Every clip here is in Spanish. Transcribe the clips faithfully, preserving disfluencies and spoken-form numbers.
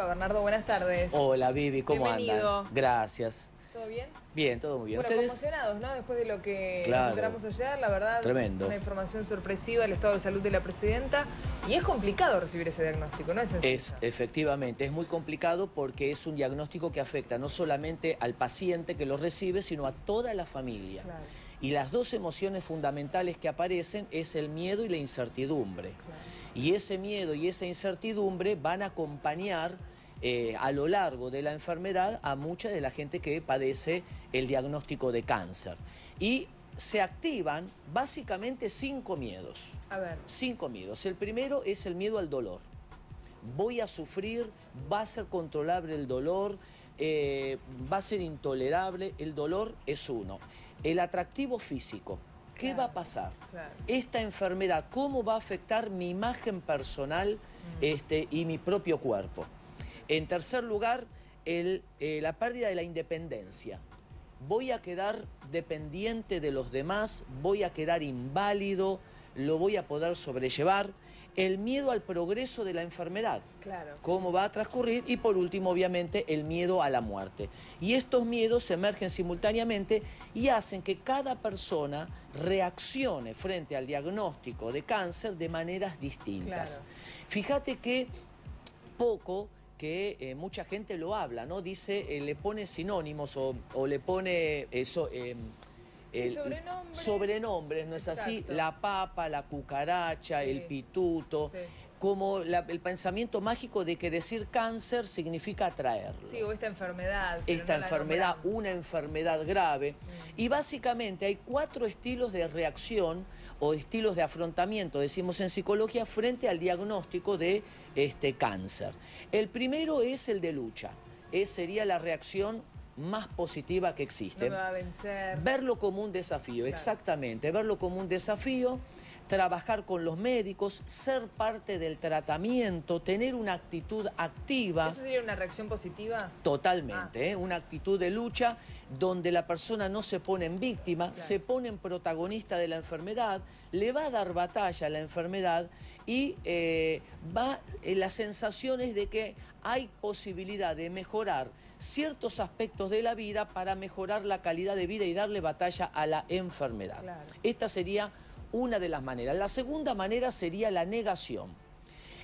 psicóloga. Bernardo, buenas tardes. Hola, Vivi, ¿cómo Bienvenido. andan? Gracias. ¿Todo bien? Bien, todo muy bien. Bueno, ¿ustedes? Conmocionados, ¿no? Después de lo que claro. nos enteramos ayer, la verdad, tremendo. Una información sorpresiva del estado de salud de la presidenta. Y es complicado recibir ese diagnóstico, ¿no es sencillo? Es, efectivamente, es muy complicado porque es un diagnóstico que afecta no solamente al paciente que lo recibe, sino a toda la familia. Claro. Y las dos emociones fundamentales que aparecen es el miedo y la incertidumbre. Claro. Y ese miedo y esa incertidumbre van a acompañar Eh, a lo largo de la enfermedad a mucha de la gente que padece el diagnóstico de cáncer. Y se activan básicamente cinco miedos. A ver. Cinco miedos. El primero es el miedo al dolor. Voy a sufrir, va a ser controlable el dolor, eh, va a ser intolerable. El dolor es uno. El atractivo físico. ¿Qué claro, va a pasar? Claro. Esta enfermedad, ¿cómo va a afectar mi imagen personal mm. este, y mi propio cuerpo? En tercer lugar, el, eh, la pérdida de la independencia. Voy a quedar dependiente de los demás, voy a quedar inválido, lo voy a poder sobrellevar. El miedo al progreso de la enfermedad, claro. cómo va a transcurrir. Y por último, obviamente, el miedo a la muerte. Y estos miedos emergen simultáneamente y hacen que cada persona reaccione frente al diagnóstico de cáncer de maneras distintas. Claro. Fíjate que poco... que eh, mucha gente lo habla, ¿no? Dice, eh, le pone sinónimos o, o le pone eso, eh, sí, sobrenombres. sobrenombres, ¿no es Exacto. así? La papa, la cucaracha, sí. el pituto, sí. como la, el pensamiento mágico de que decir cáncer significa atraerlo. Sí, o esta enfermedad. Esta no enfermedad, una enfermedad grave. Mm. Y básicamente hay cuatro estilos de reacción o estilos de afrontamiento, decimos en psicología, frente al diagnóstico de este cáncer. El primero es el de lucha, es, sería la reacción más positiva que existe. No me va a vencer. Verlo como un desafío, claro. exactamente, verlo como un desafío, trabajar con los médicos, ser parte del tratamiento, tener una actitud activa. ¿Eso sería una reacción positiva? Totalmente, ah. ¿eh? Una actitud de lucha donde la persona no se pone en víctima, claro. se pone en protagonista de la enfermedad, le va a dar batalla a la enfermedad y eh, va, eh, las sensaciones de que hay posibilidad de mejorar ciertos aspectos de la vida para mejorar la calidad de vida y darle batalla a la enfermedad. Claro. Esta sería una de las maneras. La segunda manera sería la negación.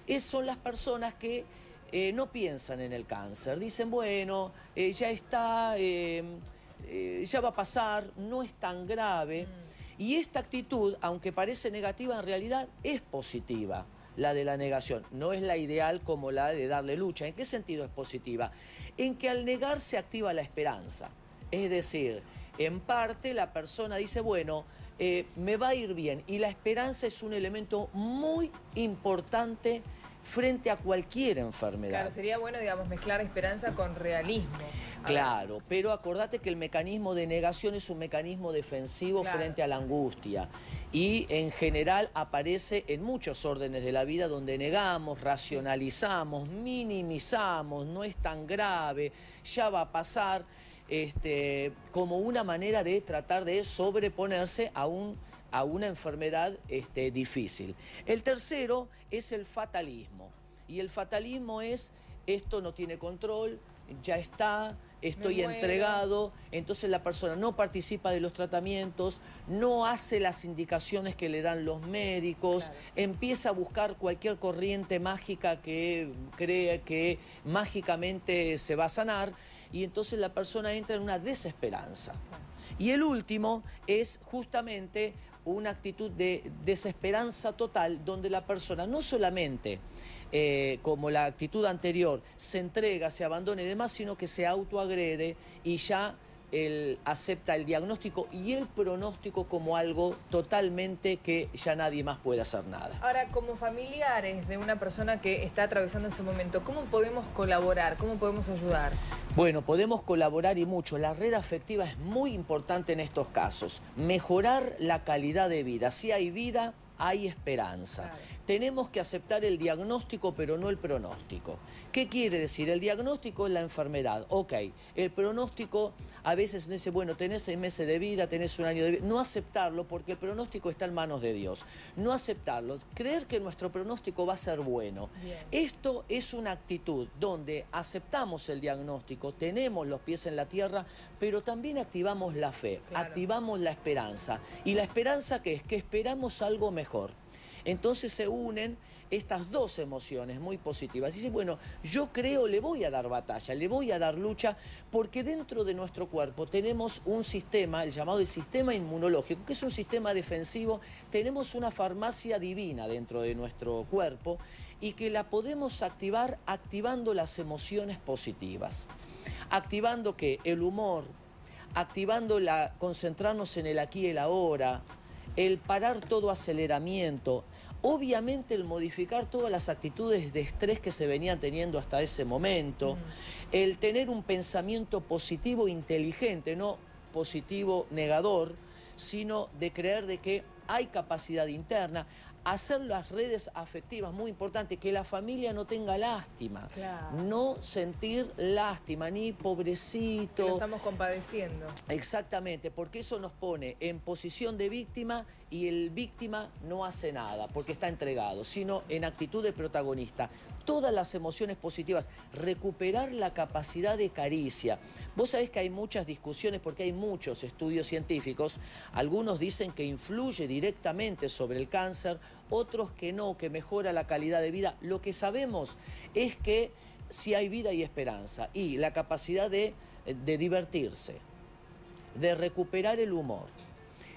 Es, son las personas que eh, no piensan en el cáncer. Dicen, bueno, eh, ya está, eh, eh, ya va a pasar, no es tan grave. Mm. Y esta actitud, aunque parece negativa, en realidad es positiva, la de la negación. No es la ideal como la de darle lucha. ¿En qué sentido es positiva? En que al negar se activa la esperanza. Es decir, en parte la persona dice, bueno, Eh, me va a ir bien, y la esperanza es un elemento muy importante frente a cualquier enfermedad. Claro, sería bueno, digamos, mezclar esperanza con realismo. Claro, pero acordate que el mecanismo de negación es un mecanismo defensivo claro. frente a la angustia, y en general aparece en muchos órdenes de la vida donde negamos, racionalizamos, minimizamos, no es tan grave, ya va a pasar. Este, como una manera de tratar de sobreponerse a, un, a una enfermedad este, difícil. El tercero es el fatalismo. Y el fatalismo es, esto no tiene control, ya está, estoy entregado. Entonces la persona no participa de los tratamientos, no hace las indicaciones que le dan los médicos, claro. empieza a buscar cualquier corriente mágica que cree que mágicamente se va a sanar. Y entonces la persona entra en una desesperanza. Y el último es justamente una actitud de desesperanza total, donde la persona no solamente, eh, como la actitud anterior, se entrega, se abandona y demás, sino que se autoagrede y ya él acepta el diagnóstico y el pronóstico como algo totalmente que ya nadie más puede hacer nada. Ahora, como familiares de una persona que está atravesando ese momento, ¿cómo podemos colaborar? ¿Cómo podemos ayudar? Bueno, podemos colaborar y mucho. La red afectiva es muy importante en estos casos. Mejorar la calidad de vida. Si hay vida, hay esperanza. Claro. Tenemos que aceptar el diagnóstico, pero no el pronóstico. ¿Qué quiere decir? El diagnóstico es la enfermedad. Ok, el pronóstico a veces no dice, bueno, tenés seis meses de vida, tenés un año de vida. No aceptarlo, porque el pronóstico está en manos de Dios. No aceptarlo, creer que nuestro pronóstico va a ser bueno. Bien. Esto es una actitud donde aceptamos el diagnóstico, tenemos los pies en la tierra, pero también activamos la fe, claro, activamos la esperanza. ¿Y la esperanza qué es? Que esperamos algo mejor. Entonces se unen estas dos emociones muy positivas. Dice, bueno, yo creo, le voy a dar batalla, le voy a dar lucha, porque dentro de nuestro cuerpo tenemos un sistema, el llamado el sistema inmunológico, que es un sistema defensivo. Tenemos una farmacia divina dentro de nuestro cuerpo y que la podemos activar activando las emociones positivas. Activando ¿qué? El humor, activando la, concentrarnos en el aquí y el ahora, el parar todo aceleramiento. Obviamente el modificar todas las actitudes de estrés que se venían teniendo hasta ese momento, mm. el tener un pensamiento positivo inteligente, no positivo negador, sino de creer de que hay capacidad interna, hacer las redes afectivas, muy importante, que la familia no tenga lástima, claro, no sentir lástima, ni pobrecito. Que lo estamos compadeciendo. Exactamente, porque eso nos pone en posición de víctima y el víctima no hace nada, porque está entregado, sino en actitud de protagonista. Todas las emociones positivas, recuperar la capacidad de caricia. Vos sabés que hay muchas discusiones porque hay muchos estudios científicos, algunos dicen que influye directamente sobre el cáncer, otros que no, que mejora la calidad de vida. Lo que sabemos es que si hay vida y esperanza, y la capacidad de, de divertirse, de recuperar el humor,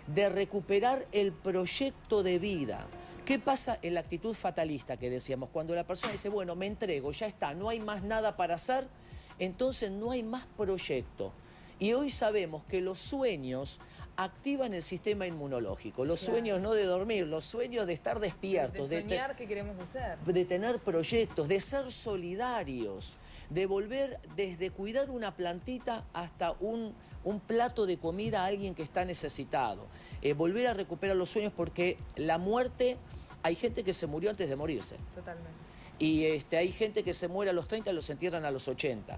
de recuperar el proyecto de vida. ¿Qué pasa en la actitud fatalista que decíamos? Cuando la persona dice, bueno, me entrego, ya está, no hay más nada para hacer, entonces no hay más proyecto. Y hoy sabemos que los sueños activan el sistema inmunológico. Los claro. sueños no de dormir, los sueños de estar despiertos. De soñar de qué queremos hacer. De tener proyectos, de ser solidarios, de volver desde cuidar una plantita hasta un, un plato de comida a alguien que está necesitado. Eh, volver a recuperar los sueños, porque la muerte, hay gente que se murió antes de morirse. Totalmente. Y este, hay gente que se muere a los treinta y los entierran a los ochenta.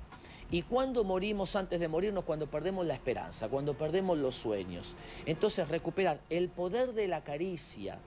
¿Y cuándo morimos antes de morirnos? Cuando perdemos la esperanza, cuando perdemos los sueños. Entonces, recuperar el poder de la caricia.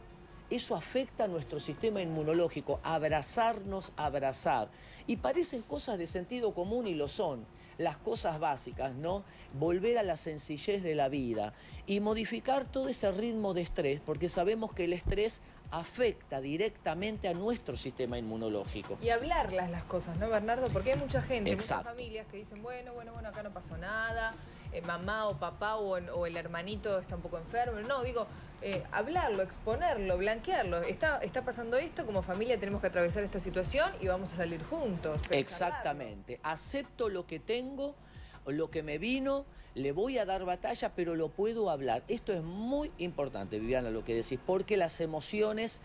Eso afecta a nuestro sistema inmunológico. Abrazarnos, abrazar. Y parecen cosas de sentido común y lo son. Las cosas básicas, ¿no? Volver a la sencillez de la vida. Y modificar todo ese ritmo de estrés, porque sabemos que el estrés afecta directamente a nuestro sistema inmunológico. Y hablarlas las cosas, ¿no, Bernardo? Porque hay mucha gente, Exacto. muchas familias que dicen, bueno, bueno, bueno, acá no pasó nada, eh, mamá o papá o, o el hermanito está un poco enfermo. No, digo, eh, hablarlo, exponerlo, blanquearlo. Está, está pasando esto, como familia tenemos que atravesar esta situación y vamos a salir juntos. Exactamente. Hablarlo. Acepto lo que tengo, lo que me vino, le voy a dar batalla, pero lo puedo hablar. Esto es muy importante, Viviana, lo que decís, porque las emociones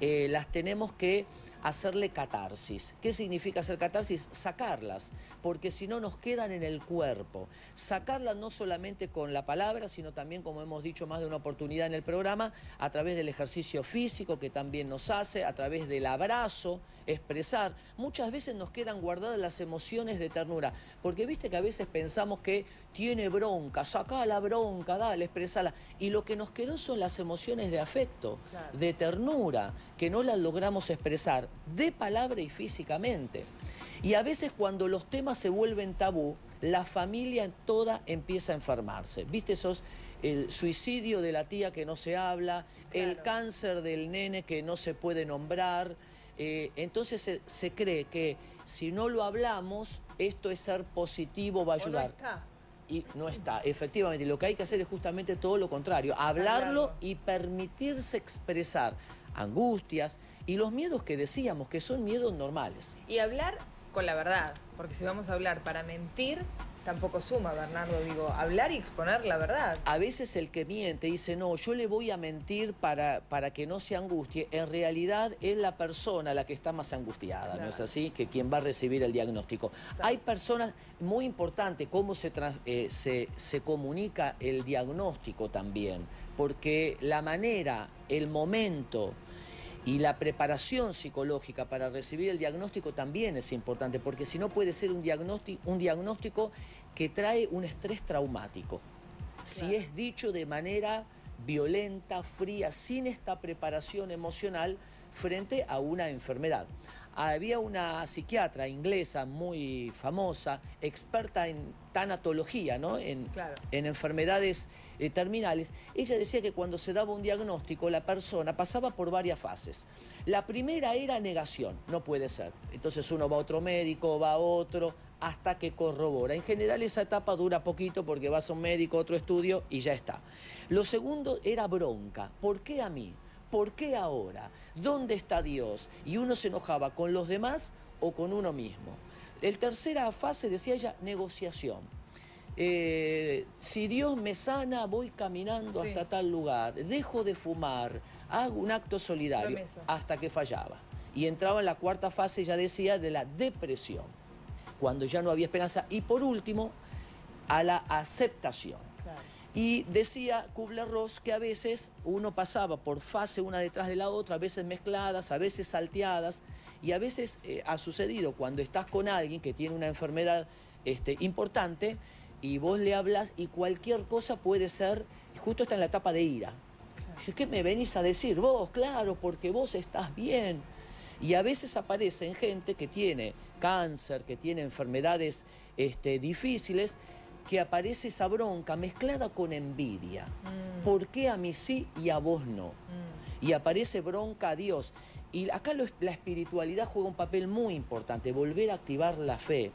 eh, las tenemos que hacerle catarsis. ¿Qué significa hacer catarsis? Sacarlas, porque si no nos quedan en el cuerpo. Sacarlas no solamente con la palabra, sino también, como hemos dicho más de una oportunidad en el programa, a través del ejercicio físico que también nos hace, a través del abrazo, expresar. Muchas veces nos quedan guardadas las emociones de ternura, porque viste que a veces pensamos que tiene bronca, saca la bronca, dale, expresala. Y lo que nos quedó son las emociones de afecto, claro, de ternura, que no las logramos expresar de palabra y físicamente. Y a veces cuando los temas se vuelven tabú, la familia toda empieza a enfermarse. ¿Viste esos? El suicidio de la tía que no se habla, claro, el cáncer del nene que no se puede nombrar. Eh, entonces se, se cree que si no lo hablamos, esto es ser positivo, va a ayudar. O no está. Y no está, efectivamente. Lo que hay que hacer es justamente todo lo contrario. Hablarlo y permitirse expresar angustias y los miedos que decíamos, que son miedos normales. Y hablar con la verdad, porque si vamos a hablar para mentir, Tampoco suma, Bernardo, digo, hablar y exponer la verdad. A veces el que miente dice, no, yo le voy a mentir para, para que no se angustie. En realidad es la persona la que está más angustiada, claro. ¿No es así? Que quien va a recibir el diagnóstico. Exacto. Hay personas, muy importante cómo se, trans, eh, se, se comunica el diagnóstico también, porque la manera, el momento y la preparación psicológica para recibir el diagnóstico también es importante, porque si no puede ser un diagnóstico, un diagnóstico que trae un estrés traumático. Claro. Si es dicho de manera violenta, fría, sin esta preparación emocional frente a una enfermedad. Había una psiquiatra inglesa muy famosa, experta en tanatología, ¿no? En, claro. en enfermedades eh, terminales. Ella decía que cuando se daba un diagnóstico, la persona pasaba por varias fases. La primera era negación, no puede ser. Entonces uno va a otro médico, va a otro, hasta que corrobora. En general esa etapa dura poquito porque vas a un médico, otro estudio y ya está. Lo segundo era bronca. ¿Por qué a mí? ¿Por qué ahora? ¿Dónde está Dios? Y uno se enojaba con los demás o con uno mismo. La tercera fase, decía ella, negociación. Eh, si Dios me sana, voy caminando sí. hasta tal lugar, dejo de fumar, hago un acto solidario, hasta que fallaba. Y entraba en la cuarta fase, ya decía, de la depresión, cuando ya no había esperanza. Y por último, a la aceptación. Claro. Y decía Kubler-Ross que a veces uno pasaba por fase una detrás de la otra, a veces mezcladas, a veces salteadas, y a veces eh, ha sucedido cuando estás con alguien que tiene una enfermedad este, importante y vos le hablas y cualquier cosa puede ser, justo está en la etapa de ira. Claro. ¿Qué me venís a decir vos? Claro, porque vos estás bien. Y a veces aparecen gente que tiene cáncer, que tiene enfermedades este, difíciles, que aparece esa bronca mezclada con envidia. Mm. ¿Por qué a mí sí y a vos no? Mm. Y aparece bronca a Dios. Y acá lo, la espiritualidad juega un papel muy importante, volver a activar la fe,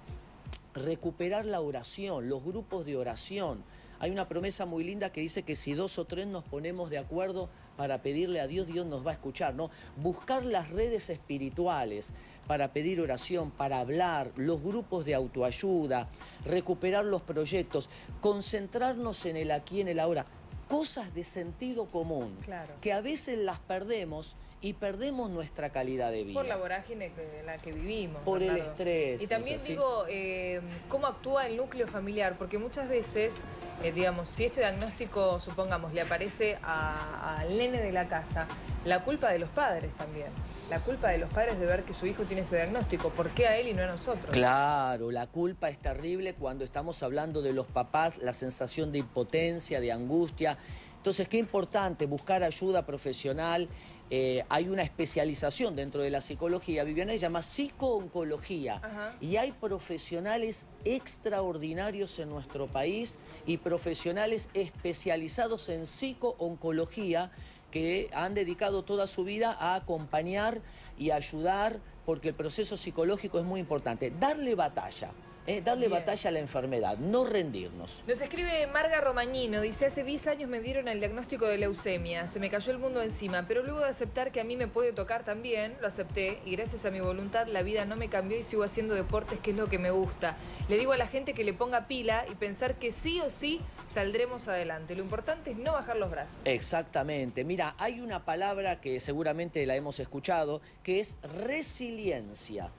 recuperar la oración, los grupos de oración. Hay una promesa muy linda que dice que si dos o tres nos ponemos de acuerdo para pedirle a Dios, Dios nos va a escuchar, ¿no? Buscar las redes espirituales para pedir oración, para hablar, los grupos de autoayuda, recuperar los proyectos, concentrarnos en el aquí, en el ahora. Cosas de sentido común, claro. que a veces las perdemos y perdemos nuestra calidad de vida. Por la vorágine en la que vivimos. Por Bernardo. El estrés. Y también o sea, digo, sí. eh, ¿cómo actúa el núcleo familiar? Porque muchas veces, eh, digamos, si este diagnóstico, supongamos, le aparece al nene de la casa, la culpa de los padres también. La culpa de los padres de ver que su hijo tiene ese diagnóstico. ¿Por qué a él y no a nosotros? Claro, la culpa es terrible cuando estamos hablando de los papás, la sensación de impotencia, de angustia. Entonces, qué importante buscar ayuda profesional. Eh, hay una especialización dentro de la psicología, Viviana, se llama psicooncología. Ajá. Y hay profesionales extraordinarios en nuestro país y profesionales especializados en psicooncología que han dedicado toda su vida a acompañar y ayudar, porque el proceso psicológico es muy importante. Darle batalla. Eh, darle Bien. batalla a la enfermedad, no rendirnos. Nos escribe Marga Romagnino, dice, hace diez años me dieron el diagnóstico de leucemia, se me cayó el mundo encima, pero luego de aceptar que a mí me puede tocar también, lo acepté, y gracias a mi voluntad la vida no me cambió y sigo haciendo deportes, que es lo que me gusta. Le digo a la gente que le ponga pila y pensar que sí o sí saldremos adelante. Lo importante es no bajar los brazos. Exactamente. Mira, hay una palabra que seguramente la hemos escuchado, que es resiliencia.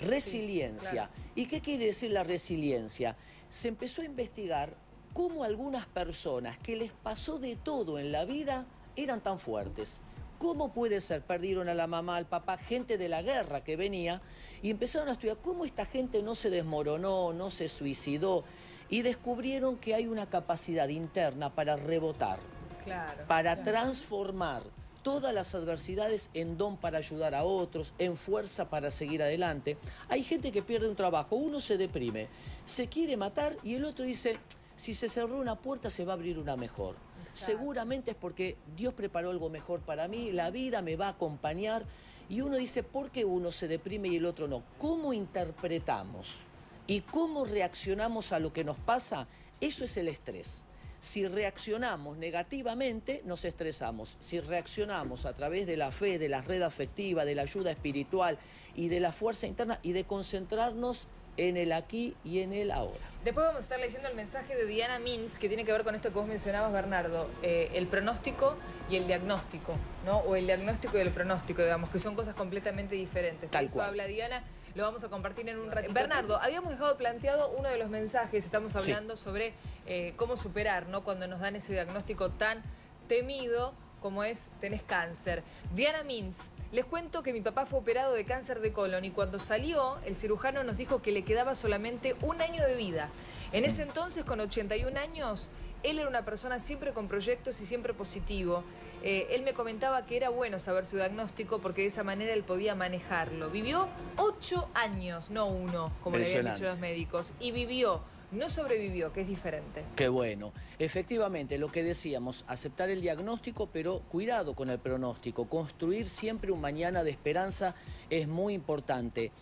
Resiliencia. Sí, claro. ¿Y qué quiere decir la resiliencia? Se empezó a investigar cómo algunas personas que les pasó de todo en la vida eran tan fuertes. ¿Cómo puede ser? Perdieron a la mamá, al papá, gente de la guerra que venía, y empezaron a estudiar cómo esta gente no se desmoronó, no se suicidó, y descubrieron que hay una capacidad interna para rebotar, claro, para claro. transformar todas las adversidades en don para ayudar a otros, en fuerza para seguir adelante. Hay gente que pierde un trabajo, uno se deprime, se quiere matar y el otro dice, si se cerró una puerta se va a abrir una mejor. Exacto. Seguramente es porque Dios preparó algo mejor para mí, la vida me va a acompañar. Y uno dice, ¿por qué uno se deprime y el otro no? ¿Cómo interpretamos y cómo reaccionamos a lo que nos pasa? Eso es el estrés. Si reaccionamos negativamente, nos estresamos. Si reaccionamos a través de la fe, de la red afectiva, de la ayuda espiritual y de la fuerza interna y de concentrarnos en el aquí y en el ahora. Después vamos a estar leyendo el mensaje de Diana Mins, que tiene que ver con esto que vos mencionabas, Bernardo, eh, el pronóstico y el diagnóstico, ¿no? O el diagnóstico y el pronóstico, digamos, que son cosas completamente diferentes. Tal cual. Eso habla Diana, lo vamos a compartir en un ratito. Bernardo, habíamos dejado planteado uno de los mensajes, estamos hablando sí. sobre eh, cómo superar, ¿no? Cuando nos dan ese diagnóstico tan temido, como es, tenés cáncer. Diana Mins, les cuento que mi papá fue operado de cáncer de colon y cuando salió, el cirujano nos dijo que le quedaba solamente un año de vida. En ese entonces, con ochenta y un años, él era una persona siempre con proyectos y siempre positivo. Eh, él me comentaba que era bueno saber su diagnóstico porque de esa manera él podía manejarlo. Vivió ocho años, no uno, como le habían dicho los médicos, y vivió. No sobrevivió, que es diferente. Qué bueno. Efectivamente, lo que decíamos, aceptar el diagnóstico, pero cuidado con el pronóstico. Construir siempre un mañana de esperanza es muy importante.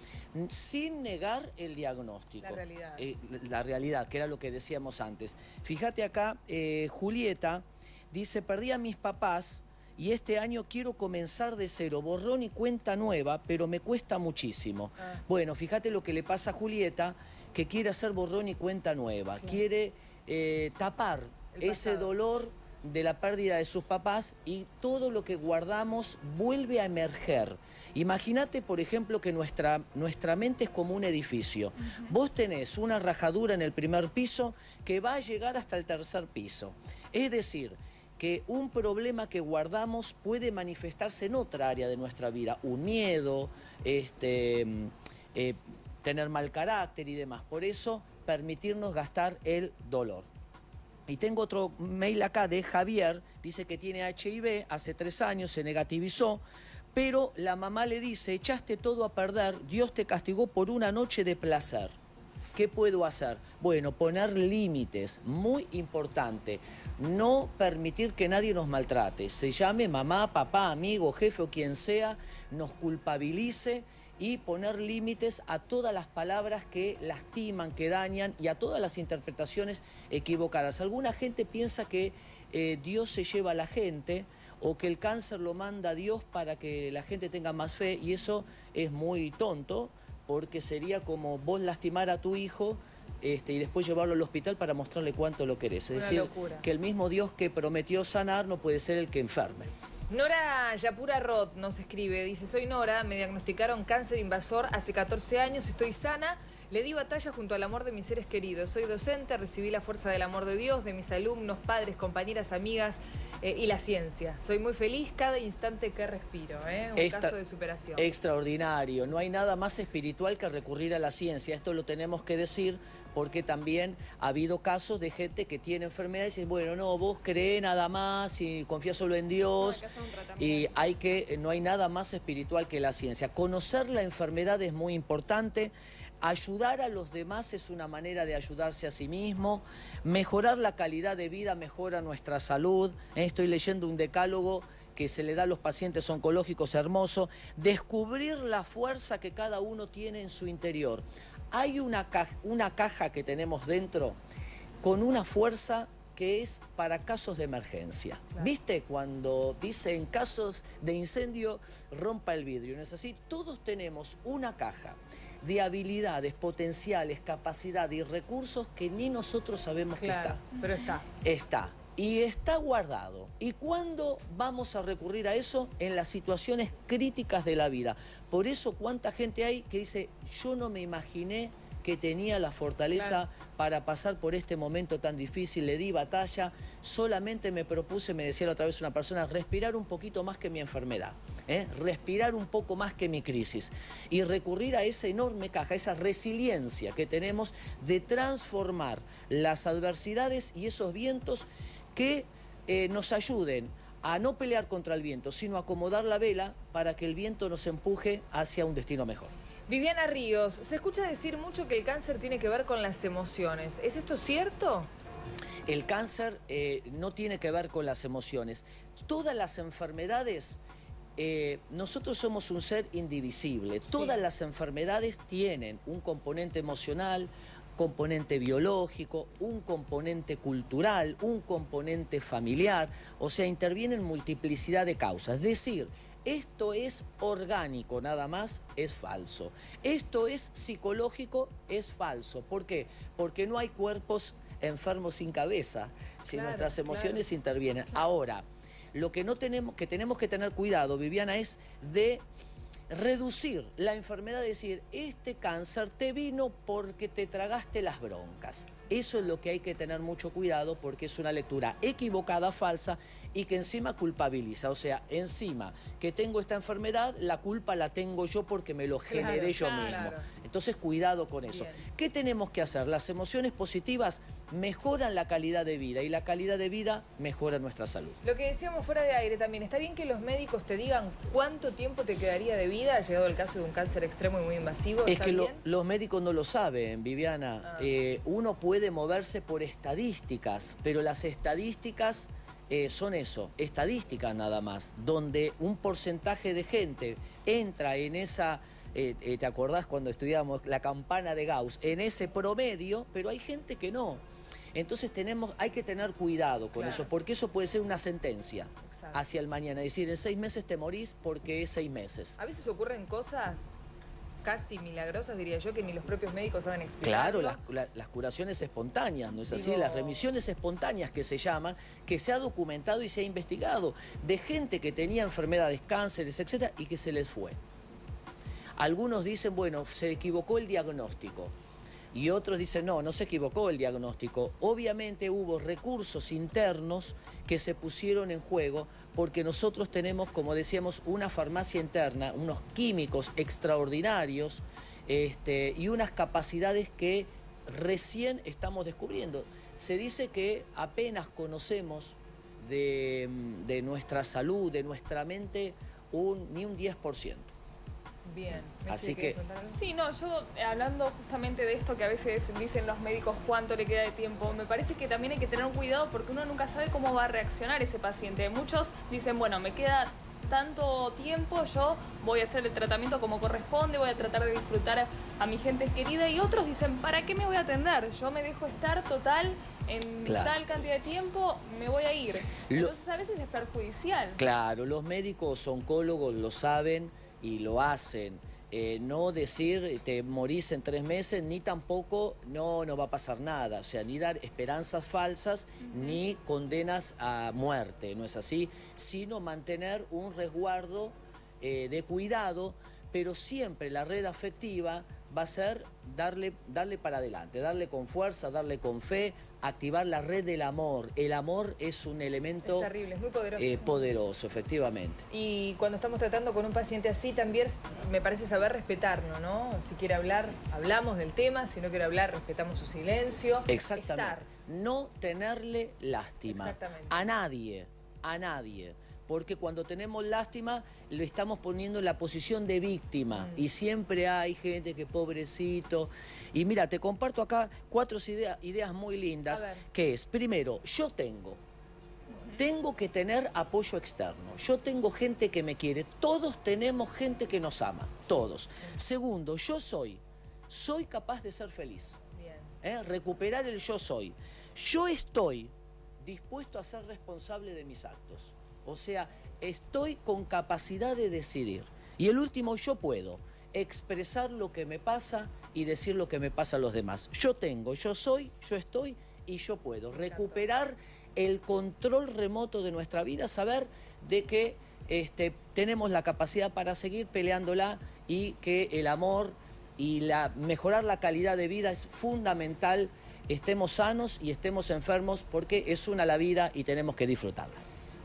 Sin negar el diagnóstico. La realidad. Eh, la realidad, que era lo que decíamos antes. Fíjate acá, eh, Julieta dice, perdí a mis papás y este año quiero comenzar de cero, borrón y cuenta nueva, pero me cuesta muchísimo. Ah. Bueno, fíjate lo que le pasa a Julieta, que quiere hacer borrón y cuenta nueva, sí. quiere eh, tapar ese dolor de la pérdida de sus papás y todo lo que guardamos vuelve a emerger. Imagínate, por ejemplo, que nuestra, nuestra mente es como un edificio. Uh-huh. Vos tenés una rajadura en el primer piso que va a llegar hasta el tercer piso. Es decir, que un problema que guardamos puede manifestarse en otra área de nuestra vida, un miedo, este... Eh, tener mal carácter y demás. Por eso, permitirnos gastar el dolor. Y tengo otro mail acá de Javier, dice que tiene H I V, hace tres años se negativizó, pero la mamá le dice, echaste todo a perder, Dios te castigó por una noche de placer. ¿Qué puedo hacer? Bueno, poner límites, muy importante. No permitir que nadie nos maltrate, se llame mamá, papá, amigo, jefe o quien sea, nos culpabilice, y poner límites a todas las palabras que lastiman, que dañan y a todas las interpretaciones equivocadas. Alguna gente piensa que eh, Dios se lleva a la gente o que el cáncer lo manda a Dios para que la gente tenga más fe, y eso es muy tonto porque sería como vos lastimar a tu hijo este, y después llevarlo al hospital para mostrarle cuánto lo querés. Es una decir, locura. Que el mismo Dios que prometió sanar no puede ser el que enferme. Nora Yapura Roth nos escribe, dice, soy Nora, me diagnosticaron cáncer invasor hace catorce años, estoy sana, le di batalla junto al amor de mis seres queridos, soy docente, recibí la fuerza del amor de Dios, de mis alumnos, padres, compañeras, amigas eh, y la ciencia. Soy muy feliz cada instante que respiro, ¿eh? Un Esta, caso de superación. Extraordinario, no hay nada más espiritual que recurrir a la ciencia, esto lo tenemos que decir porque también ha habido casos de gente que tiene enfermedades y dice, bueno, no, vos creé nada más y confía solo en Dios. No, Y hay que, no hay nada más espiritual que la ciencia. Conocer la enfermedad es muy importante. Ayudar a los demás es una manera de ayudarse a sí mismo. Mejorar la calidad de vida mejora nuestra salud. Estoy leyendo un decálogo que se le da a los pacientes oncológicos, hermoso. Descubrir la fuerza que cada uno tiene en su interior. Hay una caja, una caja que tenemos dentro con una fuerza que es para casos de emergencia. Claro. ¿Viste cuando dice en casos de incendio rompa el vidrio? ¿No es así? Todos tenemos una caja de habilidades, potenciales, capacidad y recursos que ni nosotros sabemos claro, que está. Pero está. Está. Y está guardado. ¿Y cuándo vamos a recurrir a eso? En las situaciones críticas de la vida. Por eso, ¿cuánta gente hay que dice, yo no me imaginé que tenía la fortaleza claro. para pasar por este momento tan difícil, le di batalla, solamente me propuse, me decía la otra vez una persona, respirar un poquito más que mi enfermedad, ¿eh? Respirar un poco más que mi crisis y recurrir a esa enorme caja, esa resiliencia que tenemos de transformar las adversidades y esos vientos que eh, nos ayuden a no pelear contra el viento, sino acomodar la vela para que el viento nos empuje hacia un destino mejor. Viviana Ríos, se escucha decir mucho que el cáncer tiene que ver con las emociones. ¿Es esto cierto? El cáncer eh, no tiene que ver con las emociones. Todas las enfermedades, eh, nosotros somos un ser indivisible. Sí. Todas las enfermedades tienen un componente emocional, componente biológico, un componente cultural, un componente familiar. O sea, intervienen multiplicidad de causas. Es decir, Esto es orgánico, nada más es falso. Esto es psicológico, es falso. ¿Por qué? Porque no hay cuerpos enfermos sin cabeza. Si claro, nuestras emociones claro. intervienen. Claro. Ahora, lo que no tenemos, que tenemos que tener cuidado, Viviana, es de reducir la enfermedad, decir, este cáncer te vino porque te tragaste las broncas. Eso es lo que hay que tener mucho cuidado, porque es una lectura equivocada, falsa, y que encima culpabiliza. O sea, encima que tengo esta enfermedad, la culpa la tengo yo porque me lo generé yo mismo. Entonces, cuidado con eso. ¿Qué tenemos que hacer? Las emociones positivas mejoran la calidad de vida, y la calidad de vida mejora nuestra salud. Lo que decíamos fuera de aire también, está bien que los médicos te digan cuánto tiempo te quedaría de vida. Ha llegado el caso de un cáncer extremo y muy invasivo. Es que lo, los médicos no lo saben, Viviana. Ah. Eh, uno puede moverse por estadísticas, pero las estadísticas eh, son eso, estadísticas nada más, donde un porcentaje de gente entra en esa... Eh, eh, ¿Te acordás cuando estudiamos la campana de Gauss? En ese promedio, pero hay gente que no. Entonces tenemos, hay que tener cuidado con claro. eso, porque eso puede ser una sentencia Exacto. hacia el mañana. Es decir, en seis meses te morís porque es seis meses. A veces ocurren cosas casi milagrosas, diría yo, que ni los propios médicos saben explicar. Claro, las, la, las curaciones espontáneas, ¿no es así? Digo... Las remisiones espontáneas que se llaman, que se ha documentado y se ha investigado, de gente que tenía enfermedades, cánceres, etcétera, y que se les fue. Algunos dicen, bueno, se equivocó el diagnóstico. Y otros dicen, no, no se equivocó el diagnóstico. Obviamente hubo recursos internos que se pusieron en juego, porque nosotros tenemos, como decíamos, una farmacia interna, unos químicos extraordinarios este, y unas capacidades que recién estamos descubriendo. Se dice que apenas conocemos de, de nuestra salud, de nuestra mente, un, ni un diez por ciento. Bien. Así que... Sí, no, yo hablando justamente de esto que a veces dicen los médicos cuánto le queda de tiempo, me parece que también hay que tener cuidado porque uno nunca sabe cómo va a reaccionar ese paciente. Muchos dicen, bueno, me queda tanto tiempo, yo voy a hacer el tratamiento como corresponde, voy a tratar de disfrutar a mi gente querida, y otros dicen, ¿para qué me voy a atender? Yo me dejo estar total en claro. tal cantidad de tiempo, me voy a ir. Lo... Entonces a veces es perjudicial. Claro, los médicos oncólogos lo saben, y lo hacen. Eh, no decir te morís en tres meses, ni tampoco no, no va a pasar nada. O sea, ni dar esperanzas falsas, uh-huh. ni condenas a muerte, no es así, sino mantener un resguardo eh, de cuidado, pero siempre la red afectiva va a ser darle, darle para adelante, darle con fuerza, darle con fe, activar la red del amor. El amor es un elemento... Es terrible, es muy poderoso. Eh, poderoso, efectivamente. Y cuando estamos tratando con un paciente así, también me parece saber respetarnos, ¿no? Si quiere hablar, hablamos del tema, si no quiere hablar, respetamos su silencio. Exactamente. Estar. No tenerle lástima. Exactamente. A nadie, a nadie. Porque cuando tenemos lástima, lo estamos poniendo en la posición de víctima. Mm. Y siempre hay gente que pobrecito. Y mira, te comparto acá cuatro idea, ideas muy lindas. Que es, primero, yo tengo. Tengo que tener apoyo externo. Yo tengo gente que me quiere. Todos tenemos gente que nos ama. Todos. Mm. Segundo, yo soy. Soy capaz de ser feliz. Bien. ¿Eh? Recuperar el yo soy. Yo estoy dispuesto a ser responsable de mis actos. O sea, estoy con capacidad de decidir. Y el último, yo puedo expresar lo que me pasa y decir lo que me pasa a los demás. Yo tengo, yo soy, yo estoy y yo puedo. Recuperar el control remoto de nuestra vida, saber de que este, tenemos la capacidad para seguir peleándola y que el amor y la, mejorar la calidad de vida es fundamental. Estemos sanos y estemos enfermos porque es una la vida y tenemos que disfrutarla.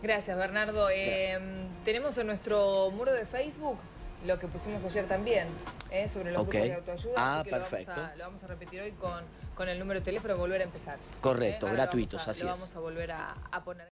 Gracias, Bernardo. Gracias. Eh, tenemos en nuestro muro de Facebook lo que pusimos ayer también, eh, sobre los okay. grupos de autoayuda. Ah, así que perfecto. Lo vamos, a, lo vamos a repetir hoy con, con el número de teléfono, volver a empezar. Correcto, ¿eh? gratuitos, a, así lo es. Lo vamos a volver a, a poner.